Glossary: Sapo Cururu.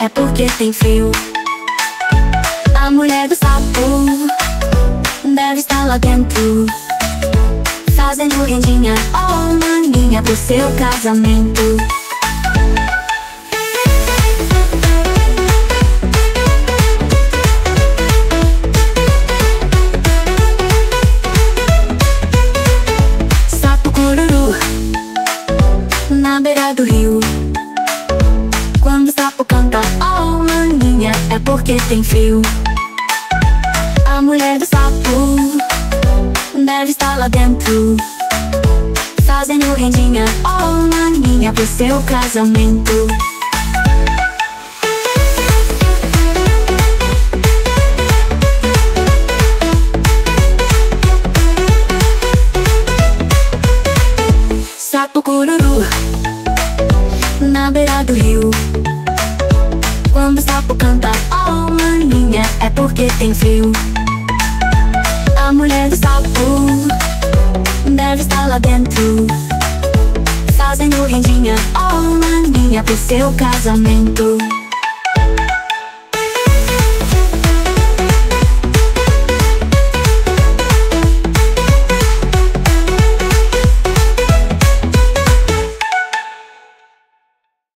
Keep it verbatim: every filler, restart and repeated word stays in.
é porque tem frio. A mulher do sapo deve estar lá dentro, fazendo rendinha ou maninha pro seu casamento. Sapo cururu na beira do rio, quando o sapo canta ou maninha é porque tem frio. A mulher do sapo deve estar lá dentro, fazendo rendinha ou maninha pro seu casamento. Sapo cururu na beira do rio, quando o sapo canta ou maninha é porque tem frio. A mulher do sapo deve estar lá dentro, fazendo rendinha ou maninha pro seu casamento.